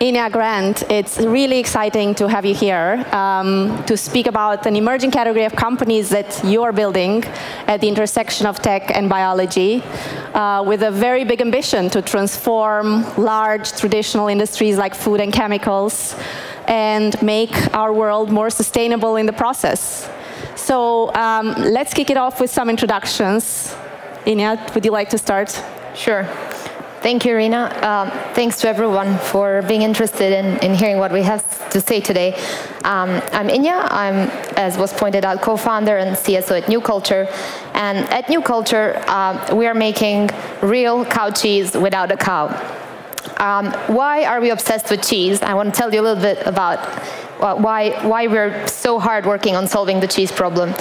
Inja, Grant, it's really exciting to have you here to speak about an emerging category of companies that you are building at the intersection of tech and biology with a very big ambition to transform large traditional industries like food and chemicals and make our world more sustainable in the process. So let's kick it off with some introductions. Inja, would you like to start? Sure. Thank you, Irina. Thanks to everyone for being interested in hearing what we have to say today. I'm Inja. I'm, as was pointed out, co-founder and CSO at New Culture. And at New Culture, we are making real cow cheese without a cow. Why are we obsessed with cheese? I want to tell you a little bit about why we're so hard working on solving the cheese problem.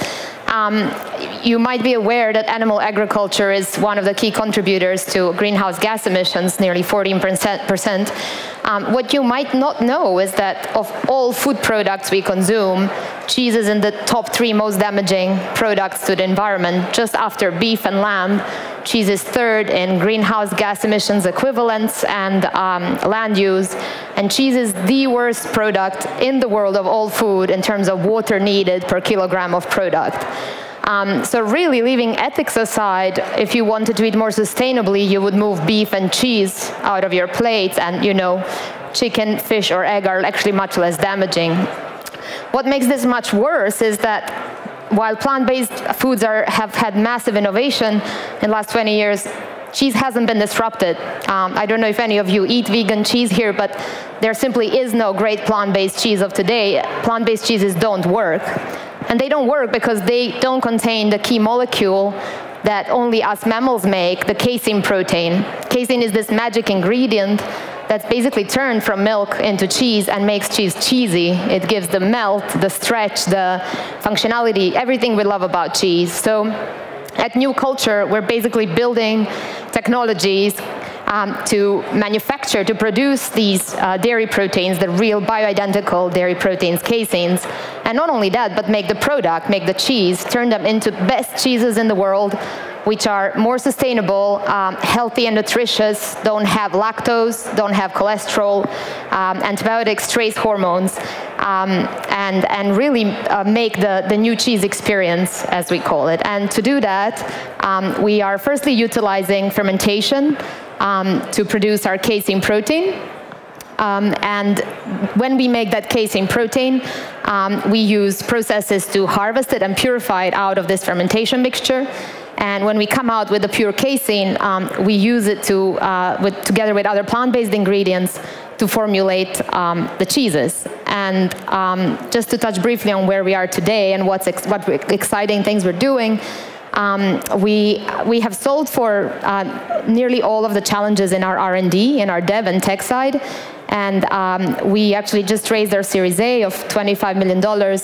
You might be aware that animal agriculture is one of the key contributors to greenhouse gas emissions, nearly 14%. What you might not know is that of all food products we consume, cheese is in the top 3 most damaging products to the environment. Just after beef and lamb, cheese is 3rd in greenhouse gas emissions equivalents and land use. And cheese is the worst product in the world of all food in terms of water needed per kilogram of product. So really, leaving ethics aside, if you wanted to eat more sustainably, you would move beef and cheese out of your plates, and you know, chicken, fish, or egg are actually much less damaging. What makes this much worse is that while plant-based foods have had massive innovation in the last 20 years, cheese hasn't been disrupted. I don't know if any of you eat vegan cheese here, but there simply is no great plant-based cheese of today. Plant-based cheeses don't work. And they don't work because they don't contain the key molecule that only us mammals make, the casein protein. Casein is this magic ingredient that's basically turned from milk into cheese and makes cheese cheesy. It gives the melt, the stretch, the functionality, everything we love about cheese. So at New Culture, we're basically building technologies to manufacture, to produce these dairy proteins, the real bioidentical dairy proteins, caseins. And not only that, but make the product, make the cheese, turn them into best cheeses in the world, which are more sustainable, healthy and nutritious, don't have lactose, don't have cholesterol, antibiotics, trace hormones, and really make the new cheese experience, as we call it. And to do that, we are firstly utilizing fermentation to produce our casein protein. And when we make that casein protein, we use processes to harvest it and purify it out of this fermentation mixture. And when we come out with the pure casein, we use it to, together with other plant-based ingredients to formulate the cheeses. And just to touch briefly on where we are today and what exciting things we're doing, we have solved for nearly all of the challenges in our R&D, in our dev and tech side. And we actually just raised our Series A of $25 million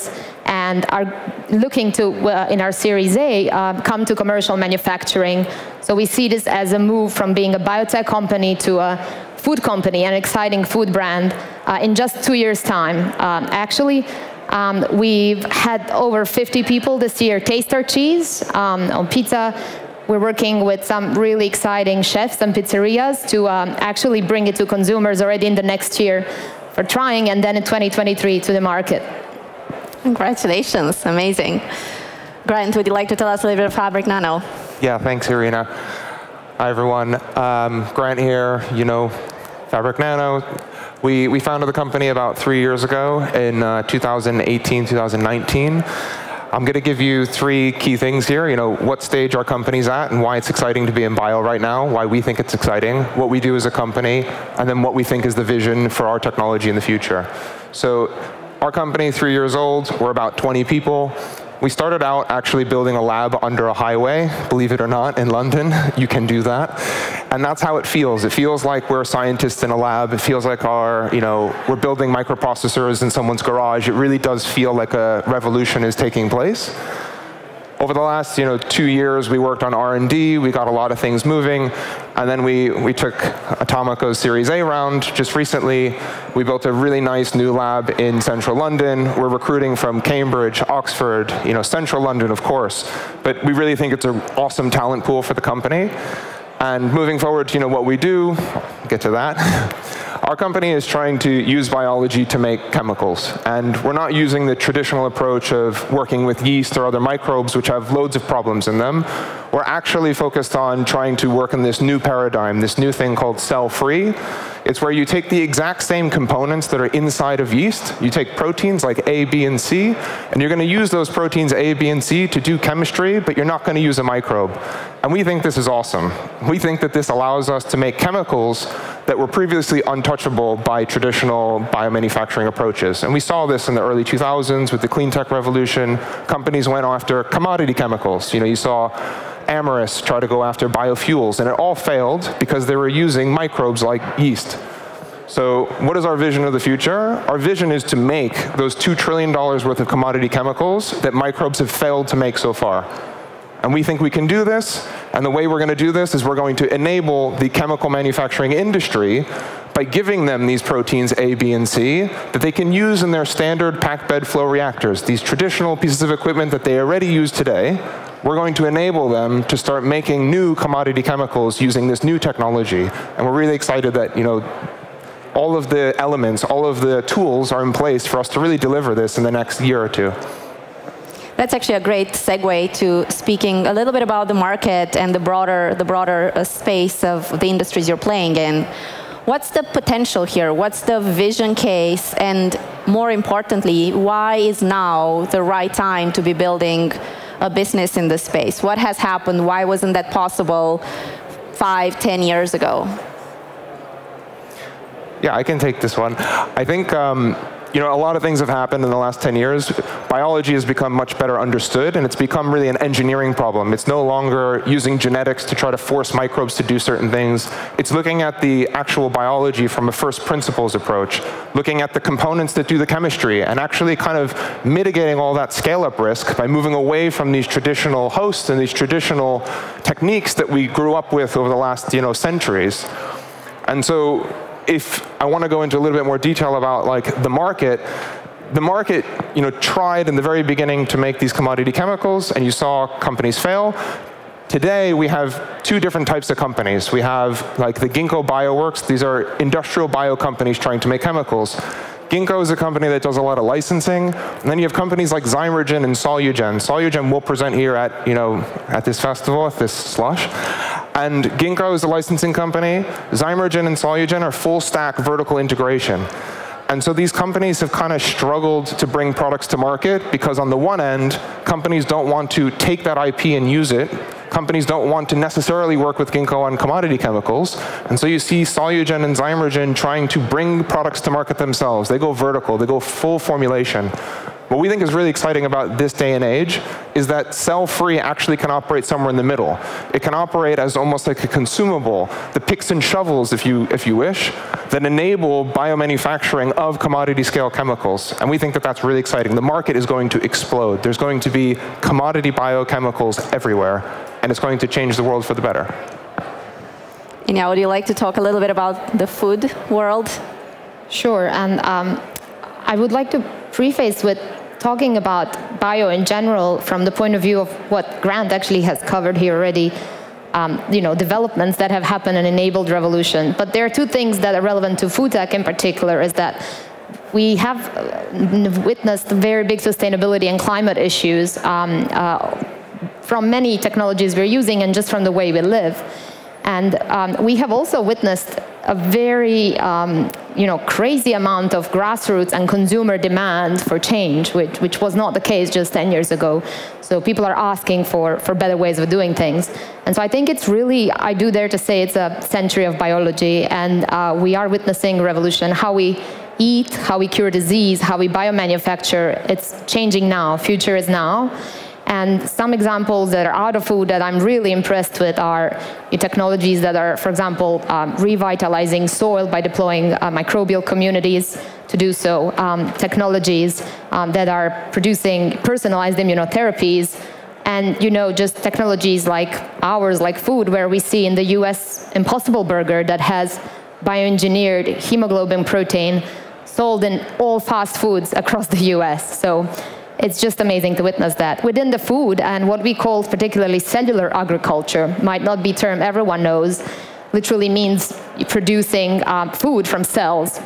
and are looking to, in our Series A, come to commercial manufacturing. So we see this as a move from being a biotech company to a food company, an exciting food brand, in just 2 years' time. Actually, we've had over 50 people this year taste our cheese on pizza. We're working with some really exciting chefs and pizzerias to actually bring it to consumers already in the next year for trying, and then in 2023 to the market. Congratulations, amazing. Grant, would you like to tell us a little bit of Fabric Nano? Yeah, thanks, Irina. Hi, everyone. Grant here, you know Fabric Nano. We founded the company about 3 years ago in 2018, 2019. I'm going to give you 3 key things here, you know, what stage our company's at and why it's exciting to be in bio right now, why we think it's exciting, what we do as a company, and then what we think is the vision for our technology in the future. So our company, 3 years old, we're about 20 people. We started out actually building a lab under a highway, believe it or not, in London. You can do that. And that's how it feels. It feels like we're scientists in a lab. It feels like our, you know, we're building microprocessors in someone's garage. It really does feel like a revolution is taking place. Over the last, you know, 2 years, we worked on R&D. We got a lot of things moving. And then we took Atomico's Series A round just recently. We built a really nice new lab in central London. We're recruiting from Cambridge, Oxford, you know, central London, of course. But we really think it's an awesome talent pool for the company. And moving forward to, you know, what we do, I'll get to that. Our company is trying to use biology to make chemicals, and we're not using the traditional approach of working with yeast or other microbes, which have loads of problems in them. We're actually focused on trying to work in this new paradigm, this new thing called cell-free. It's where you take the exact same components that are inside of yeast. You take proteins like A, B, and C, and you're going to use those proteins A, B, and C to do chemistry, but you're not going to use a microbe. And we think this is awesome. We think that this allows us to make chemicals that were previously untouchable by traditional biomanufacturing approaches. And we saw this in the early 2000s with the clean tech revolution. Companies went after commodity chemicals. You know, you saw Amyris try to go after biofuels, and it all failed because they were using microbes like yeast. So what is our vision of the future? Our vision is to make those $2 trillion worth of commodity chemicals that microbes have failed to make so far. And we think we can do this, and the way we're going to do this is we're going to enable the chemical manufacturing industry by giving them these proteins A, B, and C that they can use in their standard packed bed flow reactors, these traditional pieces of equipment that they already use today. We're going to enable them to start making new commodity chemicals using this new technology. And we're really excited that, you know, all of the elements, all of the tools are in place for us to really deliver this in the next year or two. That's actually a great segue to speaking a little bit about the market and the broader space of the industries you're playing in. What's the potential here? What's the vision case? And more importantly, why is now the right time to be building a business in this space? What has happened? Why wasn't that possible 5, 10 years ago? Yeah, I can take this one. I think you know, a lot of things have happened in the last 10 years. Biology has become much better understood, and it's become really an engineering problem. It's no longer using genetics to try to force microbes to do certain things. It's looking at the actual biology from a first principles approach, looking at the components that do the chemistry, and actually kind of mitigating all that scale-up risk by moving away from these traditional hosts and these traditional techniques that we grew up with over the last, you know, centuries. And so, if I want to go into a little bit more detail about like the market, you know, tried in the very beginning to make these commodity chemicals, and you saw companies fail. Today, we have two different types of companies. We have like the Ginkgo Bioworks. These are industrial bio companies trying to make chemicals. Ginkgo is a company that does a lot of licensing. And then you have companies like Zymergen and Solugen. Solugen will present here at, you know, at this festival, at this slush. And Ginkgo is a licensing company. Zymergen and Solugen are full stack vertical integration. And so these companies have kind of struggled to bring products to market because on the one end, companies don't want to take that IP and use it. Companies don't want to necessarily work with Ginkgo on commodity chemicals. And so you see Solugen and Zymergen trying to bring products to market themselves. They go vertical, they go full formulation. What we think is really exciting about this day and age is that cell-free actually can operate somewhere in the middle. It can operate as almost like a consumable, the picks and shovels, if you wish, that enable biomanufacturing of commodity-scale chemicals. And we think that that's really exciting. The market is going to explode. There's going to be commodity biochemicals everywhere, and it's going to change the world for the better. Inja, would you like to talk a little bit about the food world? Sure, and I would like to preface with talking about bio in general from the point of view of what Grant actually has covered here already, you know, developments that have happened and enabled revolution. But there are two things that are relevant to food tech in particular, is that we have witnessed very big sustainability and climate issues from many technologies we're using and just from the way we live. And we have also witnessed a very you know, crazy amount of grassroots and consumer demand for change, which was not the case just 10 years ago. So people are asking for better ways of doing things. And so I think it's really, I do dare to say it's a century of biology, and we are witnessing revolution. How we eat, how we cure disease, how we biomanufacture, it's changing now, future is now. And some examples that are out of food that I'm really impressed with are technologies that are, for example, revitalizing soil by deploying microbial communities to do so, technologies that are producing personalized immunotherapies, and, you know, just technologies like ours, like food, where we see in the US Impossible Burger that has bioengineered hemoglobin protein sold in all fast foods across the US. So it's just amazing to witness that. Within the food and what we call particularly cellular agriculture, might not be a term everyone knows, literally means producing food from cells.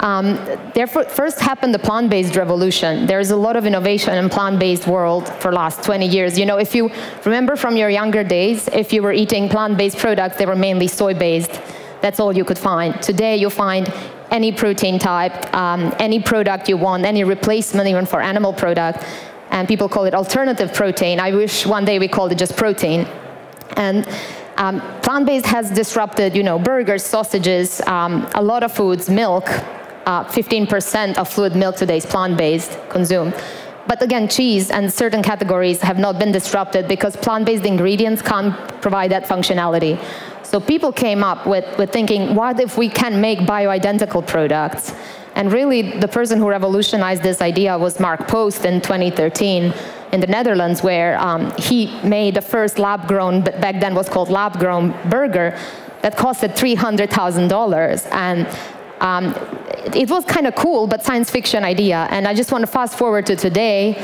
There first happened the plant-based revolution. There's a lot of innovation in plant-based world for the last 20 years. You know, if you remember from your younger days, if you were eating plant-based products, they were mainly soy-based. That's all you could find. Today, you'll find any protein type, any product you want, any replacement even for animal product. And people call it alternative protein. I wish one day we called it just protein. And plant-based has disrupted, you know, burgers, sausages, a lot of foods, milk. 15% of fluid milk today is plant-based consumed. But again, cheese and certain categories have not been disrupted because plant-based ingredients can't provide that functionality. So people came up with thinking, what if we can make bioidentical products? And really, the person who revolutionized this idea was Mark Post in 2013 in the Netherlands, where he made the first lab-grown, but back then was called lab-grown burger, that costed $300,000. And it was kind of cool, but science fiction idea. And I just want to fast forward to today.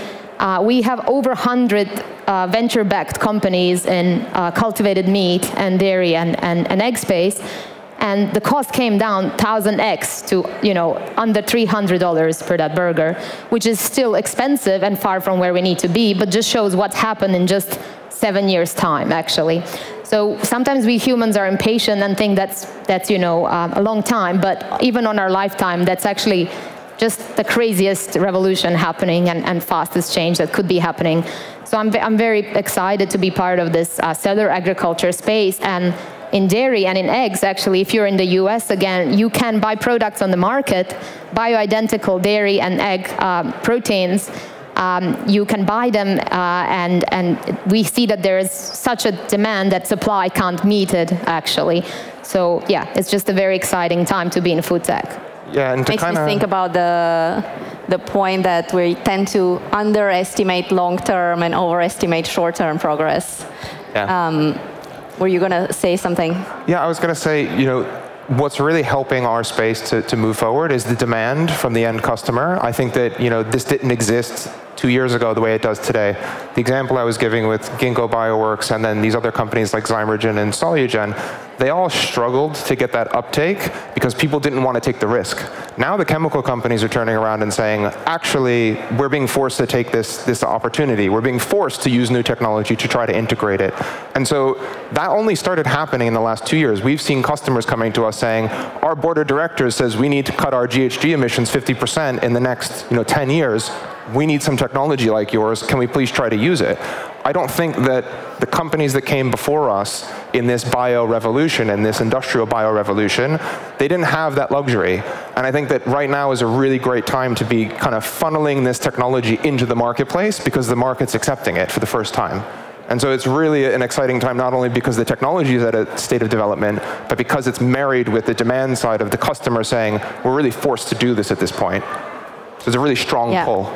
We have over 100 venture-backed companies in cultivated meat and dairy and egg space. And the cost came down 1,000x to, you know, under $300 for that burger, which is still expensive and far from where we need to be, but just shows what's happened in just 7 years' time, actually. So sometimes we humans are impatient and think that's you know, a long time, but even on our lifetime, that's actually just the craziest revolution happening and fastest change that could be happening. So I'm very excited to be part of this cellular agriculture space. And in dairy and in eggs, actually, if you're in the US again, you can buy products on the market, bioidentical dairy and egg proteins. You can buy them, and we see that there is such a demand that supply can't meet it, actually. So yeah, it's just a very exciting time to be in food tech. Yeah, and to makes me think about the point that we tend to underestimate long-term and overestimate short-term progress. Yeah. Were you going to say something? Yeah, I was going to say, you know, what's really helping our space to move forward is the demand from the end customer. I think that, you know, this didn't exist 2 years ago the way it does today. The example I was giving with Ginkgo Bioworks and then these other companies like Zymergen and Solugen, they all struggled to get that uptake because people didn't want to take the risk. Now the chemical companies are turning around and saying, actually, we're being forced to take this opportunity. We're being forced to use new technology to try to integrate it. And so that only started happening in the last 2 years. We've seen customers coming to us saying, our board of directors says we need to cut our GHG emissions 50% in the next 10 years. We need some technology like yours. Can we please try to use it? I don't think that the companies that came before us in this bio revolution, in this industrial bio revolution, they didn't have that luxury. And I think that right now is a really great time to be kind of funneling this technology into the marketplace because the market's accepting it for the first time. And so it's really an exciting time, not only because the technology is at a state of development, but because it's married with the demand side of the customer saying, we're really forced to do this at this point. So it's a really strong pull.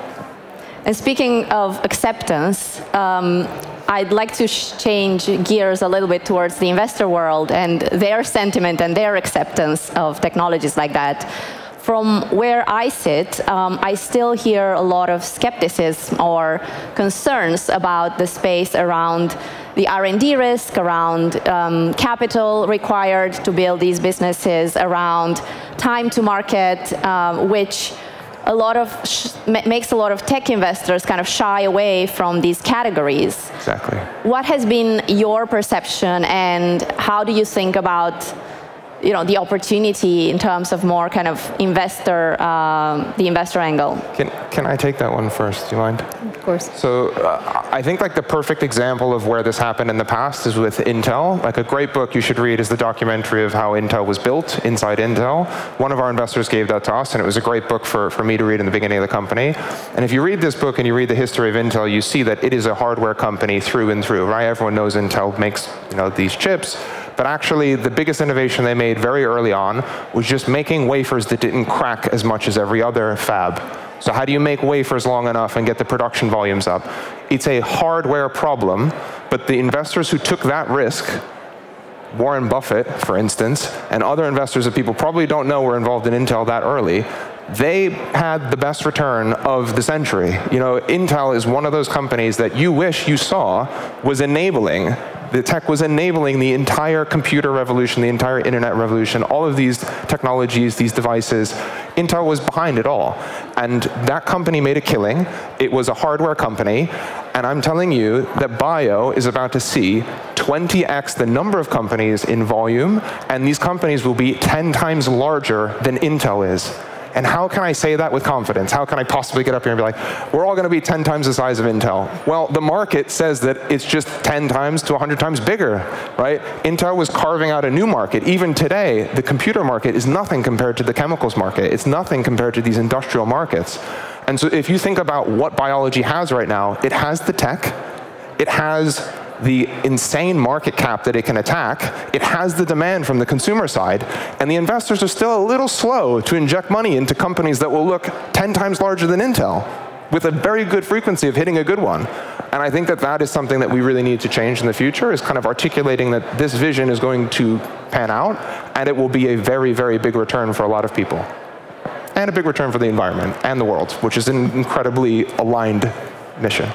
And speaking of acceptance, I'd like to change gears a little bit towards the investor world and their sentiment and their acceptance of technologies like that. From where I sit, I still hear a lot of skepticism or concerns about the space around the R&D risk, around capital required to build these businesses, around time to market, which a lot of makes a lot of tech investors kind of shy away from these categories. Exactly. What has been your perception, and how do you think about, you know, the opportunity in terms of more kind of investor, the investor angle? Can I take that one first? Do you mind? Of course. So I think like the perfect example of where this happened in the past is with Intel. Like a great book you should read is the documentary of how Intel was built, Inside Intel. One of our investors gave that to us, and it was a great book for me to read in the beginning of the company. And if you read this book and you read the history of Intel, you see that it is a hardware company through and through, right? Everyone knows Intel makes, you know, these chips. But actually, the biggest innovation they made very early on was just making wafers that didn't crack as much as every other fab. So how do you make wafers long enough and get the production volumes up? It's a hardware problem, but the investors who took that risk, Warren Buffett, for instance, and other investors that people probably don't know were involved in Intel that early, they had the best return of the century. You know, Intel is one of those companies that you wish you saw was enabling The tech was enabling the entire computer revolution, the entire internet revolution, all of these technologies, these devices. Intel was behind it all. And that company made a killing. It was a hardware company. And I'm telling you that bio is about to see 20x the number of companies in volume, and these companies will be 10 times larger than Intel is. And how can I say that with confidence? How can I possibly get up here and be like, we're all going to be 10 times the size of Intel? Well, the market says that it's just 10 times to 100 times bigger, right? Intel was carving out a new market. Even today, the computer market is nothing compared to the chemicals market. It's nothing compared to these industrial markets. And so if you think about what biology has right now, it has the tech, it has the insane market cap that it can attack, it has the demand from the consumer side, and the investors are still a little slow to inject money into companies that will look 10 times larger than Intel, with a very good frequency of hitting a good one. And I think that that is something that we really need to change in the future, is kind of articulating that this vision is going to pan out, and it will be a very, very big return for a lot of people. And a big return for the environment and the world, which is an incredibly aligned mission.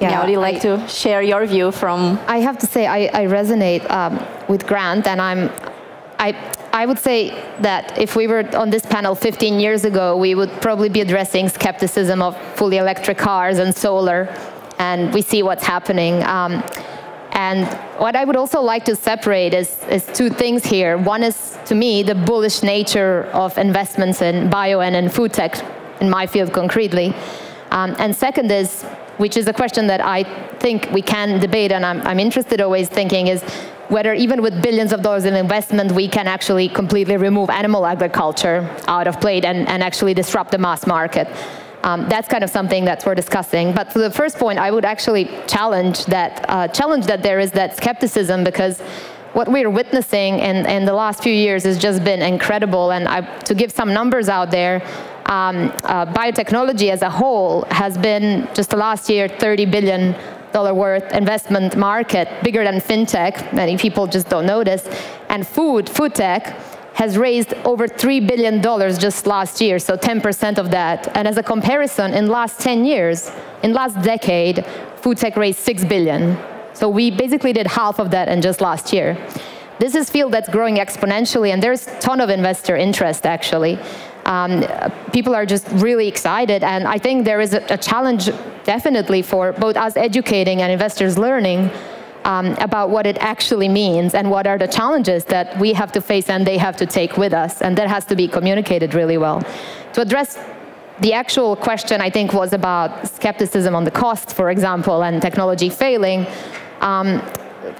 Yeah, would you like to share your view from? I have to say I resonate with Grant, and I would say that if we were on this panel 15 years ago, we would probably be addressing skepticism of fully electric cars and solar, and we see what's happening. And what I would also like to separate is two things here. One is, to me, the bullish nature of investments in bio and in food tech, in my field concretely. And second is, which is a question that I think we can debate, and I'm interested always thinking, is whether even with billions of dollars in investment, we can actually completely remove animal agriculture out of play and actually disrupt the mass market. That's kind of something that we're discussing. But for the first point, I would actually challenge that there is that skepticism, because what we're witnessing in the last few years has just been incredible. And to give some numbers out there, biotechnology as a whole has been, just the last year, $30 billion worth investment market, bigger than fintech. Many people just don't know this. And food tech, has raised over $3 billion just last year, so 10% of that. And as a comparison, in last 10 years, in last decade, food tech raised $6 billion. So we basically did half of that in just last year. This is a field that's growing exponentially, and there's a ton of investor interest, actually. People are just really excited, and I think there is a challenge, definitely, for both us educating and investors learning about what it actually means and what are the challenges that we have to face and they have to take with us, and that has to be communicated really well. To address the actual question, I think, was about skepticism on the cost, for example, and technology failing.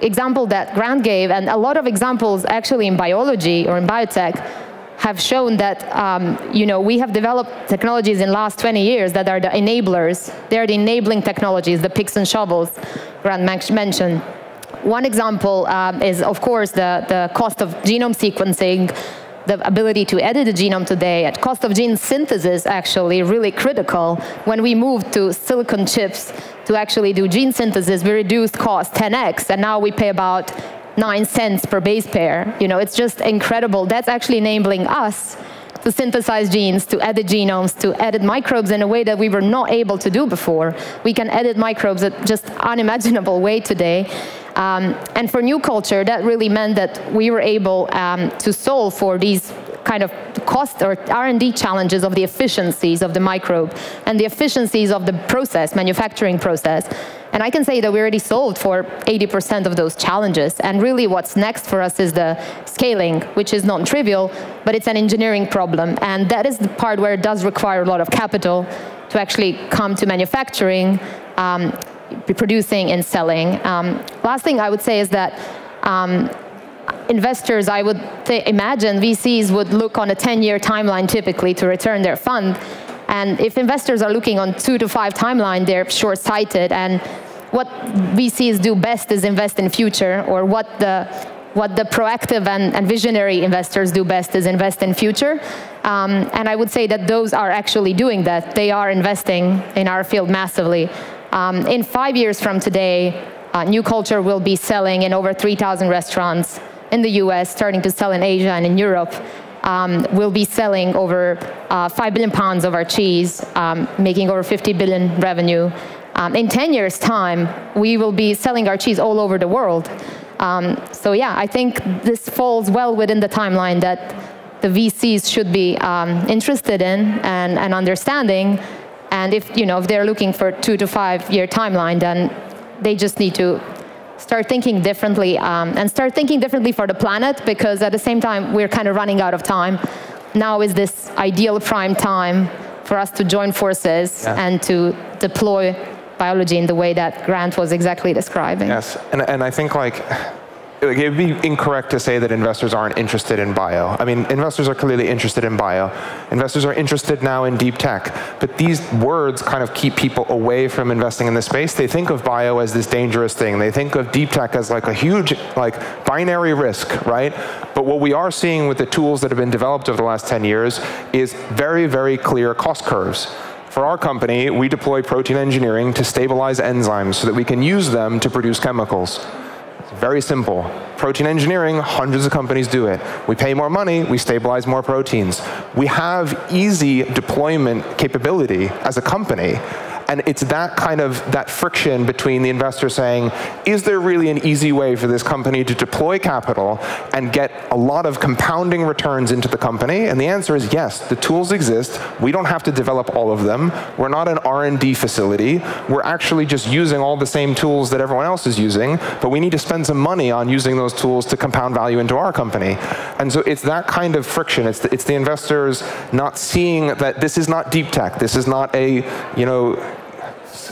Example that Grant gave, and a lot of examples actually in biology or in biotech have shown that we have developed technologies in the last 20 years that are the enablers. They're the enabling technologies, the picks and shovels Grant mentioned. One example is, of course, the cost of genome sequencing, the ability to edit the genome today. At cost of gene synthesis, actually, really critical. When we moved to silicon chips to actually do gene synthesis, we reduced cost 10x, and now we pay about 9 cents per base pair. You know, it's just incredible. That's actually enabling us to synthesize genes, to edit genomes, to edit microbes in a way that we were not able to do before. We can edit microbes at just unimaginable way today. And for New Culture, that really meant that we were able to solve for these kind of cost or R&D challenges of the efficiencies of the microbe and the efficiencies of the process, manufacturing process. And I can say that we already solved for 80% of those challenges. And really what's next for us is the scaling, which is non-trivial, but it's an engineering problem. And that is the part where it does require a lot of capital to actually come to manufacturing, producing and selling. Last thing I would say is that investors, I would imagine VCs would look on a 10-year timeline typically to return their fund. And if investors are looking on 2 to 5 timeline, they're short-sighted. And what VCs do best is invest in future, or what the proactive and visionary investors do best is invest in future. And I would say that those are actually doing that. They are investing in our field massively. In 5 years from today, New Culture will be selling in over 3,000 restaurants in the US, starting to sell in Asia and in Europe. We'll be selling over 5 billion pounds of our cheese, making over 50 billion revenue. In 10 years' time, we will be selling our cheese all over the world. So yeah, I think this falls well within the timeline that the VCs should be interested in and understanding. And if, you know, if they're looking for 2 to 5 year timeline, then they just need to start thinking differently and start thinking differently for the planet, because at the same time, we're kind of running out of time. Now is this ideal prime time for us to join forces and to deploy biology in the way that Grant was exactly describing. Yes, and I think like, it would be incorrect to say that investors aren't interested in bio. I mean, investors are clearly interested in bio. Investors are interested now in deep tech. But these words kind of keep people away from investing in this space. They think of bio as this dangerous thing. They think of deep tech as like a huge like binary risk, right? But what we are seeing with the tools that have been developed over the last 10 years is very, very clear cost curves. For our company, we deploy protein engineering to stabilize enzymes so that we can use them to produce chemicals. Very simple. Protein engineering, hundreds of companies do it. We pay more money, we stabilize more proteins. We have easy deployment capability as a company. And it's that kind of, that friction between the investor saying, is there really an easy way for this company to deploy capital and get a lot of compounding returns into the company? And the answer is yes, the tools exist. We don't have to develop all of them. We're not an R&D facility. We're actually just using all the same tools that everyone else is using, but we need to spend some money on using those tools to compound value into our company. And so it's that kind of friction. It's the investors not seeing that this is not deep tech. This is not a, you know,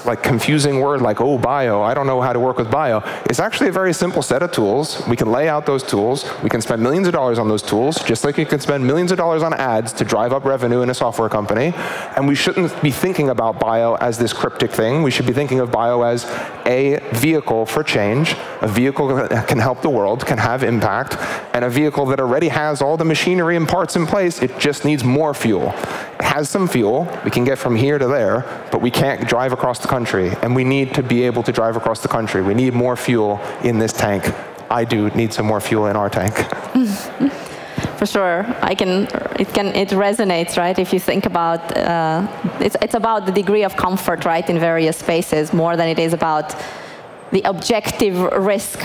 like confusing word like, oh, bio, I don't know how to work with bio. It's actually a very simple set of tools. We can lay out those tools. We can spend millions of dollars on those tools, just like you can spend millions of dollars on ads to drive up revenue in a software company. And we shouldn't be thinking about bio as this cryptic thing. We should be thinking of bio as a vehicle for change, a vehicle that can help the world, can have impact, and a vehicle that already has all the machinery and parts in place. It just needs more fuel. It has some fuel. We can get from here to there, but we can't drive across the country, and we need to be able to drive across the country. We need more fuel in this tank. I do need some more fuel in our tank. For sure, it resonates, right? If you think about, it's about the degree of comfort, right, in various spaces, more than it is about the objective risk.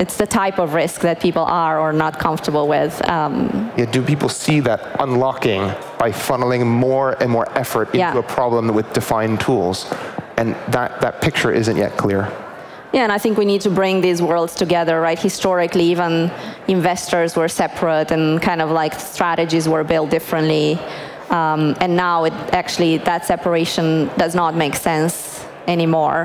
It's the type of risk that people are or not comfortable with. Yeah, do people see that unlocking by funneling more and more effort into a problem with defined tools? And that picture isn't yet clear. Yeah, and I think we need to bring these worlds together, right? Historically, even investors were separate and kind of like strategies were built differently. And now it actually, that separation does not make sense anymore.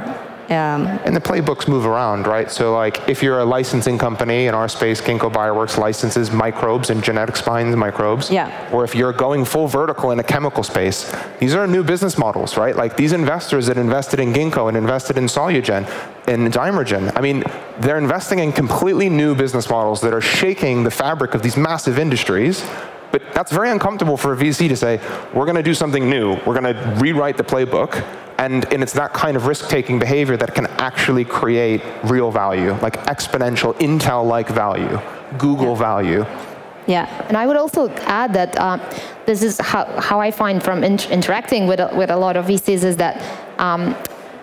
And the playbooks move around, right? So like if you're a licensing company, in our space, Ginkgo Bioworks licenses microbes and genetics behind the microbes. Yeah. Or if you're going full vertical in a chemical space, these are new business models, right? Like these investors that invested in Ginkgo and invested in Solugen and Zymergen, I mean, they're investing in completely new business models that are shaking the fabric of these massive industries. But that's very uncomfortable for a VC to say, we're going to do something new. We're going to rewrite the playbook. And it's that kind of risk-taking behavior that can actually create real value, like exponential Intel-like value, Google value. Yeah, and I would also add that this is how I find from interacting with a lot of VCs is that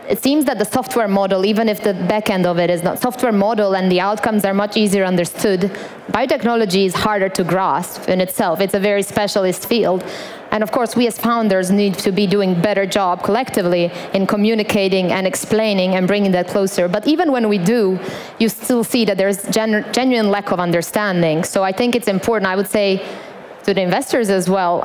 it seems that the software model, even if the back end of it is not software model and the outcomes are much easier understood, biotechnology is harder to grasp in itself. It's a very specialist field. And of course, we as founders need to be doing a better job collectively in communicating and explaining and bringing that closer. But even when we do, you still see that there's genuine lack of understanding. So I think it's important, I would say, to the investors as well,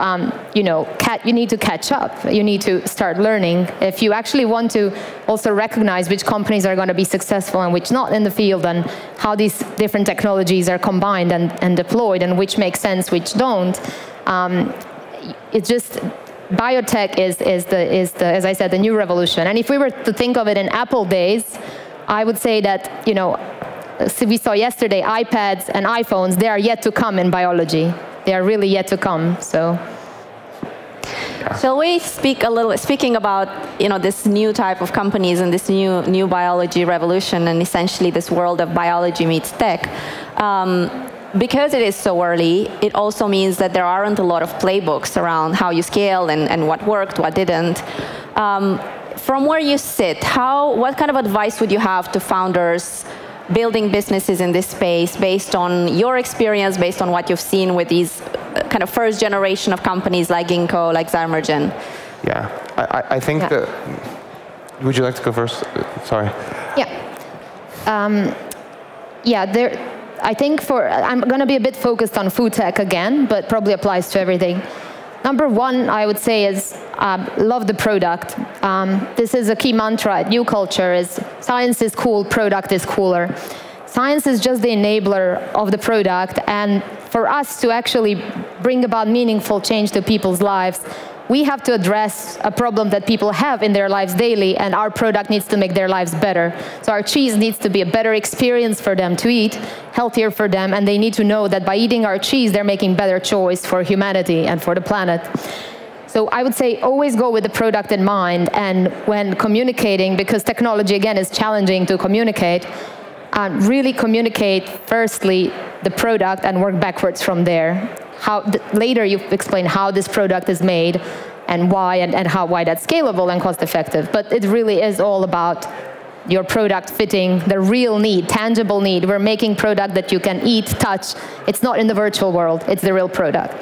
you know, you need to catch up. You need to start learning. If you actually want to also recognize which companies are going to be successful and which not in the field and how these different technologies are combined and deployed and which make sense, which don't, it's just, biotech is the, as I said, the new revolution. And if we were to think of it in Apple days, I would say that, you know, we saw yesterday iPads and iPhones, they are yet to come in biology. They are really yet to come, so. Shall we speak a little, speaking about, you know, this new type of companies and this new biology revolution and essentially this world of biology meets tech. Because it is so early, it also means that there aren't a lot of playbooks around how you scale and what worked, what didn't. From where you sit, what kind of advice would you have to founders building businesses in this space based on your experience, based on what you've seen with these kind of first generation of companies like Ginkgo, like Zymergen? Yeah, I think that, would you like to go first? Sorry. Yeah. I think I'm going to be a bit focused on food tech again, but probably applies to everything. Number one, I would say is love the product. This is a key mantra at New Culture is science is cool, product is cooler. Science is just the enabler of the product, and for us to actually bring about meaningful change to people's lives, we have to address a problem that people have in their lives daily, and our product needs to make their lives better. So our cheese needs to be a better experience for them to eat, healthier for them, and they need to know that by eating our cheese, they're making better choice for humanity and for the planet. So I would say always go with the product in mind, and when communicating, because technology, again, is challenging to communicate, really communicate firstly the product and work backwards from there. Later you explain how this product is made and why, and why that's scalable and cost effective. But it really is all about your product fitting the real need, tangible need. We're making product that you can eat, touch. It's not in the virtual world, it's the real product.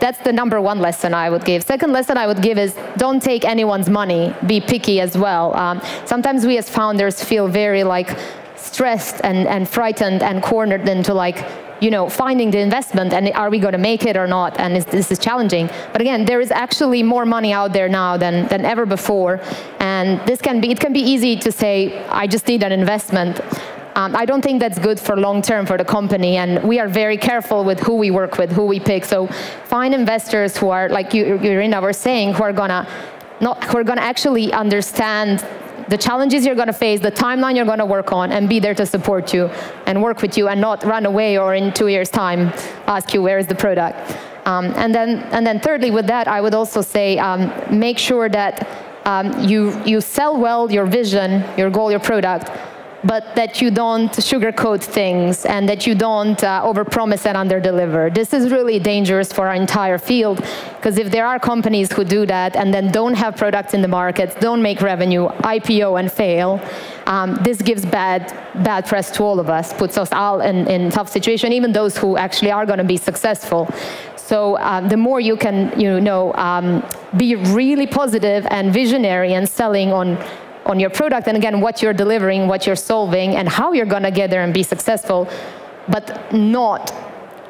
That's the number one lesson I would give. Second lesson I would give is don't take anyone's money, be picky as well. Sometimes we as founders feel very like stressed and frightened and cornered into like, you know, finding the investment and are we going to make it or not, and this is challenging. But again, there is actually more money out there now than ever before, and it can be easy to say, I just need an investment. I don't think that's good for long term for the company, and we are very careful with who we work with, who we pick. So find investors who are, like Irina was saying, who are gonna actually understand the challenges you're going to face, the timeline you're going to work on, and be there to support you and work with you and not run away or in 2 years' time ask you where is the product. And then thirdly, with that, I would also say make sure that you sell well your vision, your goal, your product, but that you don't sugarcoat things and that you don't overpromise and underdeliver. This is really dangerous for our entire field, because if there are companies who do that and then don't have products in the market, don't make revenue, IPO and fail, this gives bad press to all of us, puts us all in tough situation, even those who actually are going to be successful. So the more you can, be really positive and visionary and selling on your product, and again, what you're delivering, what you're solving, and how you're going to get there and be successful, but not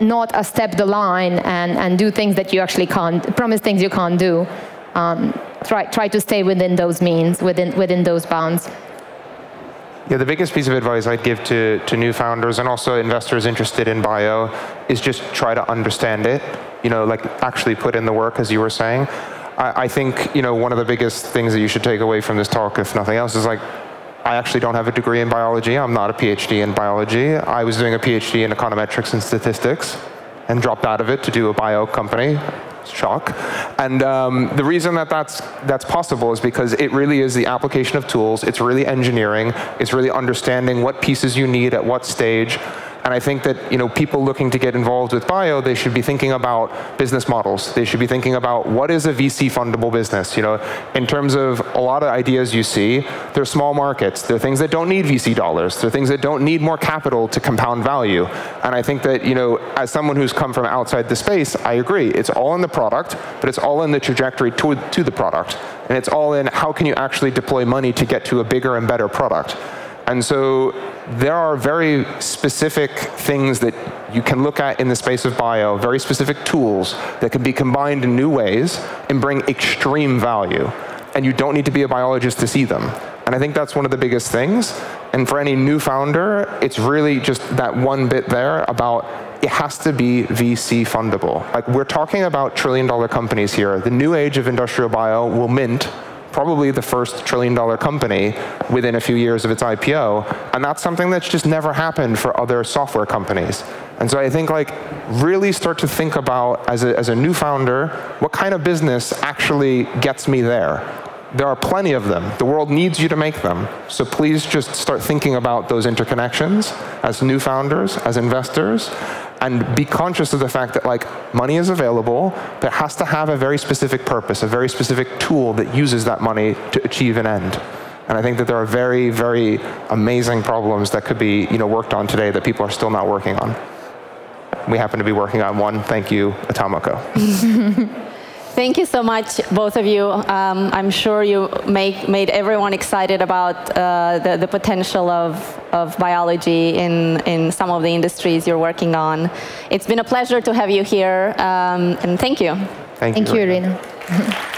a step the line and do things that you actually can't, promise things you can't do. Try to stay within those means, within those bounds. Yeah, the biggest piece of advice I'd give to new founders and also investors interested in bio is just try to understand it, like actually put in the work, as you were saying. I think one of the biggest things that you should take away from this talk, if nothing else, is like, I actually don't have a degree in biology. I'm not a PhD in biology. I was doing a PhD in econometrics and statistics and dropped out of it to do a bio company. Shock. And the reason that that's possible is because it really is the application of tools. It's really engineering. It's really understanding what pieces you need at what stage. And I think that people looking to get involved with bio, they should be thinking about business models. They should be thinking about what is a VC fundable business. In terms of a lot of ideas you see, they're small markets. They're things that don't need VC dollars. They're things that don't need more capital to compound value. And I think that as someone who's come from outside the space, I agree. It's all in the product, but it's all in the trajectory to the product, and it's all in how can you actually deploy money to get to a bigger and better product. And so there are very specific things that you can look at in the space of bio, very specific tools that can be combined in new ways and bring extreme value. And you don't need to be a biologist to see them. And I think that's one of the biggest things. And for any new founder, it's really just that one bit there about it has to be VC fundable. Like, we're talking about trillion-dollar companies here. The new age of industrial bio will mint probably the first trillion-dollar company within a few years of its IPO, and that's something that's just never happened for other software companies. And so I think, like, really start to think about, as a new founder, what kind of business actually gets me there? There are plenty of them. The world needs you to make them. So please just start thinking about those interconnections as new founders, as investors, and be conscious of the fact that like money is available, but has to have a very specific purpose, a very specific tool that uses that money to achieve an end. And I think that there are very, very amazing problems that could be worked on today that people are still not working on. We happen to be working on one. Thank you, Atomico. Thank you so much, both of you. I'm sure you made everyone excited about the potential of biology in some of the industries you're working on. It's been a pleasure to have you here, and thank you. Thank you, Irina.